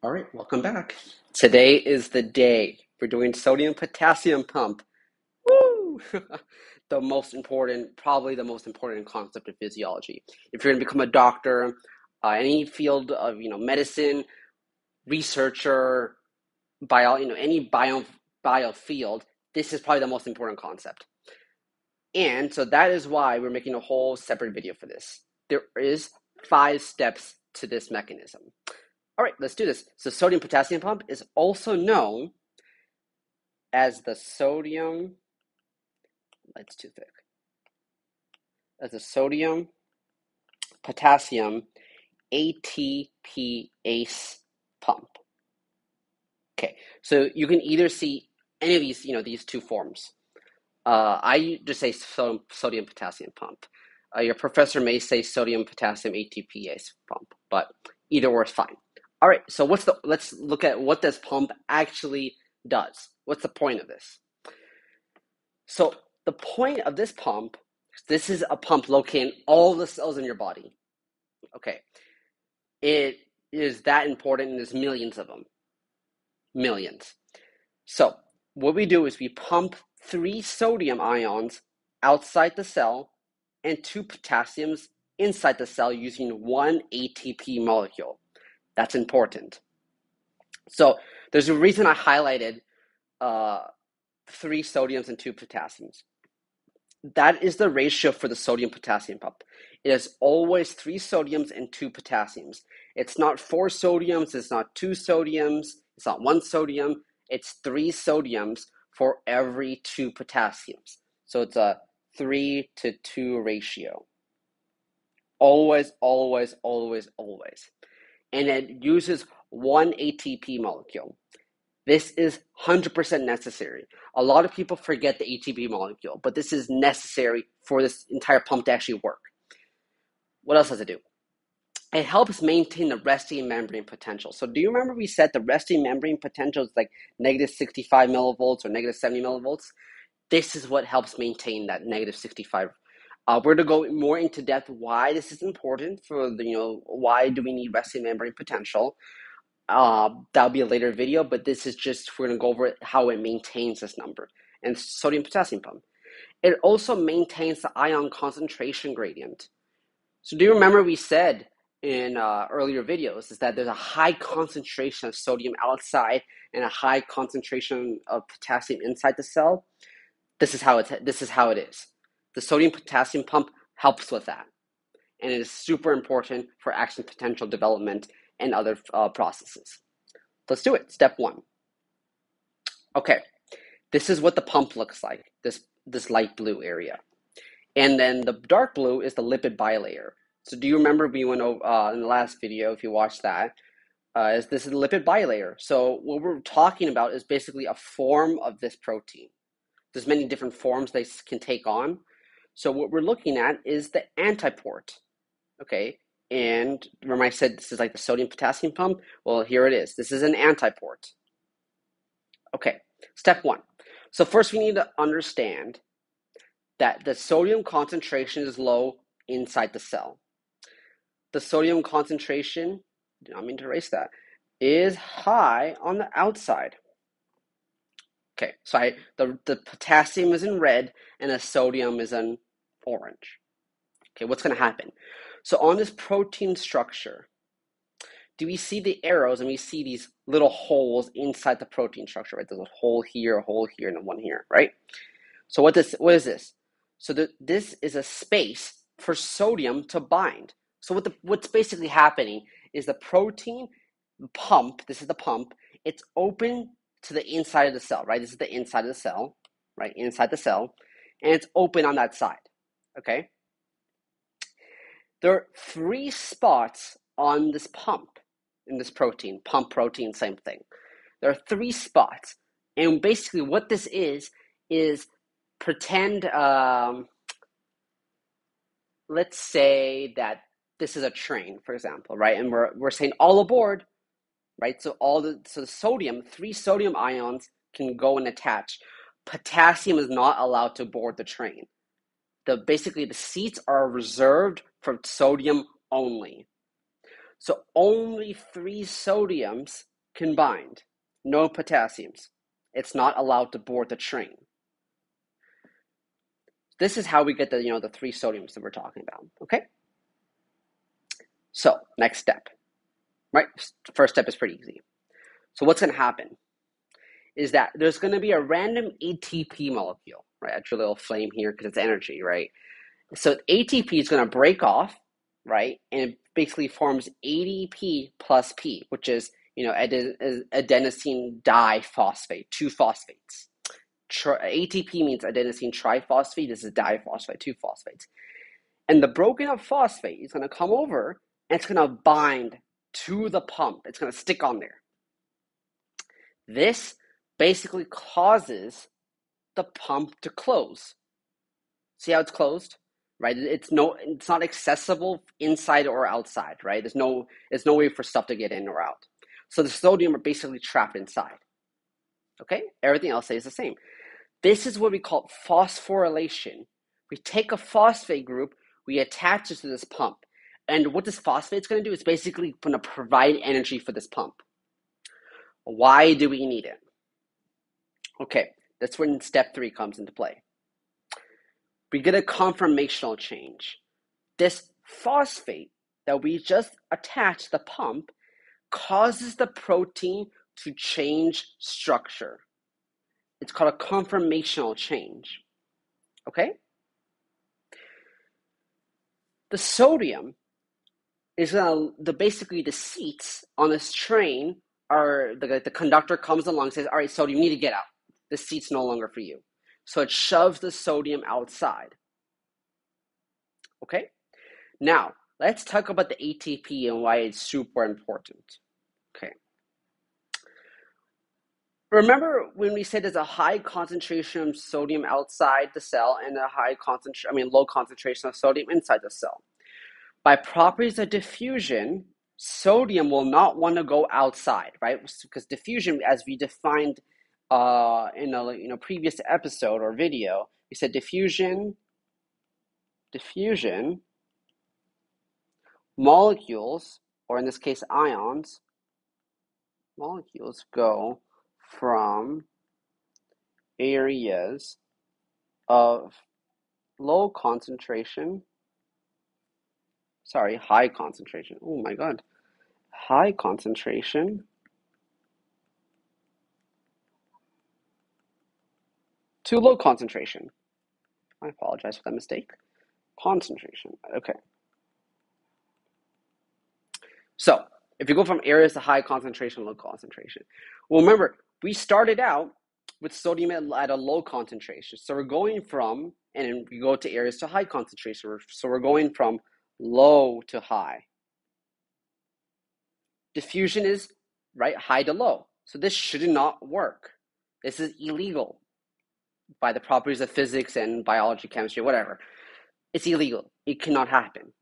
All right, welcome back. Today is the day. We're doing sodium-potassium pump. Woo! probably the most important concept of physiology. If you're going to become a doctor, any field of medicine, researcher, bio, any bio field, this is probably the most important concept. And so that is why we're making a whole separate video for this. There is 5 steps to this mechanism. All right, let's do this. So sodium potassium pump is also known as the sodium, that's too thick, as the sodium potassium ATPase pump. Okay, so you can either see any of these, these two forms. I just say sodium potassium pump. Your professor may say sodium potassium ATPase pump, but either or is fine. All right, so let's look at what this pump actually does. What's the point of this? So the point of this pump, this is a pump located in all the cells in your body. Okay, it is that important, and there's millions of them. Millions. So what we do is we pump 3 sodium ions outside the cell and 2 potassiums inside the cell using 1 ATP molecule. That's important. So there's a reason I highlighted 3 sodiums and 2 potassiums. That is the ratio for the sodium-potassium pump. It is always 3 sodiums and 2 potassiums. It's not 4 sodiums. It's not 2 sodiums. It's not 1 sodium. It's 3 sodiums for every 2 potassiums. So it's a 3-to-2 ratio. Always, always, always, always. And it uses 1 ATP molecule. This is 100% necessary. A lot of people forget the ATP molecule, but this is necessary for this entire pump to actually work. What else does it do? It helps maintain the resting membrane potential. So do you remember we said the resting membrane potential is like negative 65 millivolts or negative 70 millivolts? This is what helps maintain that negative 65. We're going to go more into depth why this is important for the, why do we need resting membrane potential. That'll be a later video, but this is just, we're going to go over how it maintains this number. And sodium potassium pump. It also maintains the ion concentration gradient. So do you remember we said in earlier videos is that there's a high concentration of sodium outside and a high concentration of potassium inside the cell? This is how it is. The sodium potassium pump helps with that, and it is super important for action potential development and other processes. Let's do it. Step 1. Okay, this is what the pump looks like, this light blue area. And then the dark blue is the lipid bilayer. So do you remember we went over in the last video, if you watched that, this is the lipid bilayer. So what we're talking about is basically a form of this protein. There's many different forms they can take on. So what we're looking at is the antiport, okay? And remember I said this is like the sodium-potassium pump? Well, here it is. This is an antiport. Okay, step 1. So first we need to understand that the sodium concentration is low inside the cell. The sodium concentration, did not mean to erase that, is high on the outside. Okay, so the potassium is in red and the sodium is in orange. Okay, what's going to happen? So on this protein structure, do we see the arrows and we see these little holes inside the protein structure, right? There's a hole here, and one here, right? So what is this? So this is a space for sodium to bind. So what's basically happening is the protein pump, this is the pump, it's open to the inside of the cell, right? This is the inside of the cell, right? Inside the cell, and it's open on that side, okay? There are 3 spots on this pump, in this protein, pump protein, same thing. There are 3 spots, and basically what this is pretend, let's say that this is a train, for example, right? And we're saying all aboard, right? So the sodium, 3 sodium ions can go and attach. Potassium is not allowed to board the train. Basically the seats are reserved for sodium only. So only 3 sodiums can bind, no potassiums. It's not allowed to board the train. This is how we get the, the 3 sodiums that we're talking about, okay? So next step, right? First step is pretty easy. So what's going to happen is that there's going to be a random ATP molecule, right? I drew a little flame here because it's energy, right? So ATP is going to break off, right? And it basically forms ADP plus P, which is, adenosine diphosphate, 2 phosphates. ATP means adenosine triphosphate. This is diphosphate, 2 phosphates. And the broken up phosphate is going to come over and it's going to bind to the pump. It's going to stick on there. This basically causes the pump to close. See how it's closed, right? It's not accessible inside or outside, right? There's no way for stuff to get in or out. So the sodium are basically trapped inside. Okay, everything else stays the same. This is what we call phosphorylation. We take a phosphate group, we attach it to this pump. And what this phosphate's going to do is basically going to provide energy for this pump. Why do we need it? Okay, that's when step 3 comes into play. We get a conformational change. This phosphate that we just attached to the pump causes the protein to change structure. It's called a conformational change. Okay? The sodium is going to, basically the seats on this train are, the conductor comes along and says, all right, sodium, you need to get out. The seat's no longer for you. So it shoves the sodium outside. Okay? Now, let's talk about the ATP and why it's super important. Okay. Remember when we said there's a high concentration of sodium outside the cell and a low concentration of sodium inside the cell. By properties of diffusion, sodium will not want to go outside, right? Because diffusion, as we defined in a previous episode or video, we said diffusion molecules, or in this case ions, molecules go from areas of high concentration to low concentration. I apologize for that mistake. Concentration, okay. So if you go from areas to high concentration, low concentration. Well, remember, we started out with sodium at a low concentration. So we're going from, and we go to areas to high concentration. So we're going from low to high. Diffusion is, right, high to low. So this should not work. This is illegal by the properties of physics and biology, chemistry, whatever. It's illegal. It cannot happen.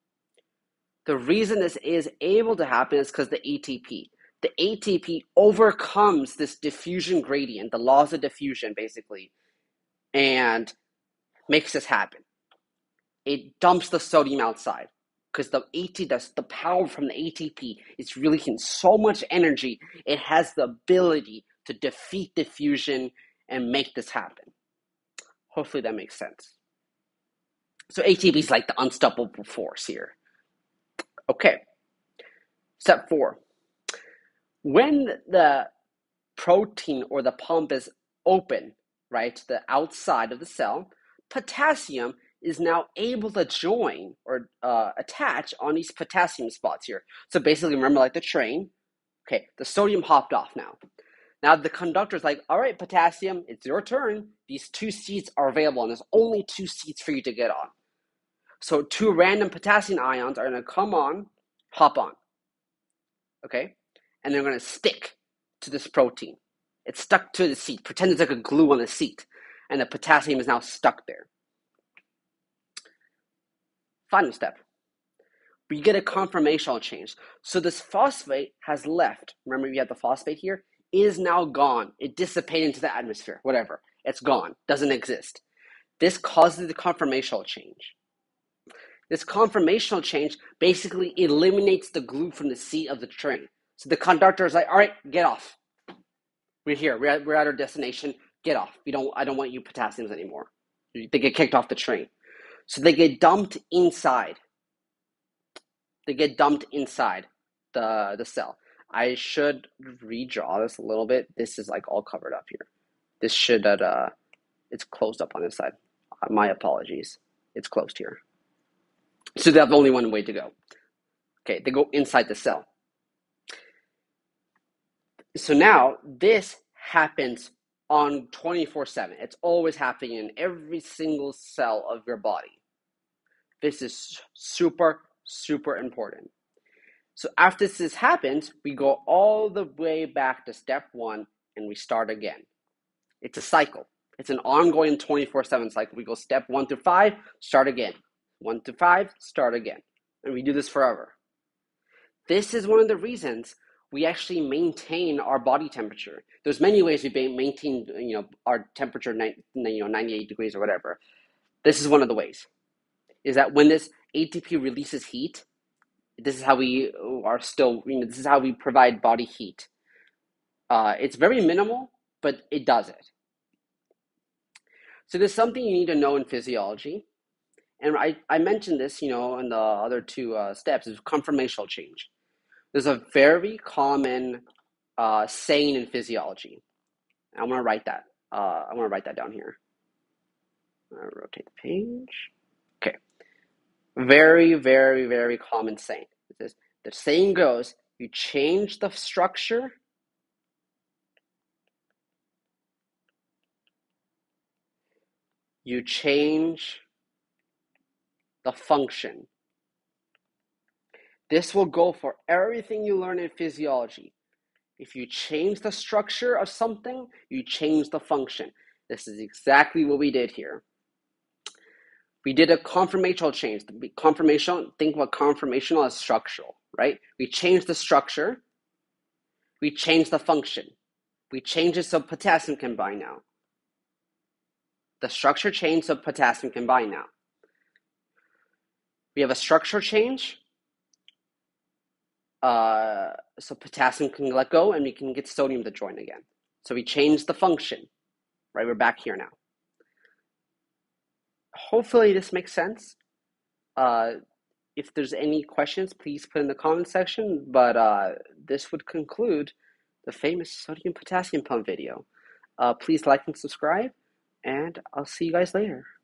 The reason this is able to happen is because the ATP. The ATP overcomes this diffusion gradient, the laws of diffusion, basically, and makes this happen. It dumps the sodium outside because the power from the ATP is releasing so much energy, it has the ability to defeat diffusion and make this happen. Hopefully that makes sense. So ATP is like the unstoppable force here. Okay, step 4. When the protein or the pump is open, right, the outside of the cell, potassium is now able to join or attach on these potassium spots here. So basically, remember like the train, okay, the sodium hopped off now. Now the conductor's like, all right, potassium, it's your turn. These 2 seats are available and there's only 2 seats for you to get on. So 2 random potassium ions are going to hop on, okay? And they're going to stick to this protein. It's stuck to the seat. Pretend it's like a glue on the seat. And the potassium is now stuck there. Final step. We get a conformational change. So this phosphate has left. Remember we had the phosphate here. It is now gone. It dissipated into the atmosphere, whatever. It's gone. Doesn't exist. This causes the conformational change. This conformational change basically eliminates the glue from the seat of the train. So the conductor is like, all right, get off. We're here. We're at our destination. Get off. I don't want you potassiums anymore. They get kicked off the train. So they get dumped inside. They get dumped inside the cell. I should redraw this a little bit. This is like all covered up here. This should it's closed up on this side. My apologies. It's closed here. So they have only one way to go. Okay, they go inside the cell. So now this happens on 24/7. It's always happening in every single cell of your body. This is super, super important. So after this happens, we go all the way back to step one and we start again. It's a cycle. It's an ongoing 24/7 cycle. We go step 1 through 5, start again. 1 to 5, start again. And we do this forever. This is one of the reasons we actually maintain our body temperature. There's many ways we maintain, our temperature, 98 degrees or whatever. This is one of the ways, is that when this ATP releases heat, this is how we are still, this is how we provide body heat. It's very minimal, but it does it. So there's something you need to know in physiology. And I mentioned this, in the other two steps, is conformational change. There's a very common saying in physiology. I'm going to write that. I'm going to write that down here. I'll rotate the page. Okay. Very, very, very common saying. The saying goes, you change the structure, you change the function. This will go for everything you learn in physiology. If you change the structure of something, you change the function. This is exactly what we did here. We did a conformational change. Conformational, think about conformational as structural, right? We changed the structure. We changed the function. We changed it so potassium can bind now. The structure changed so potassium can bind now. We have a structure change, so potassium can let go and we can get sodium to join again. So we change the function, right? We're back here now. Hopefully this makes sense. If there's any questions, please put in the comment section, but this would conclude the famous sodium-potassium pump video. Please like and subscribe, and I'll see you guys later.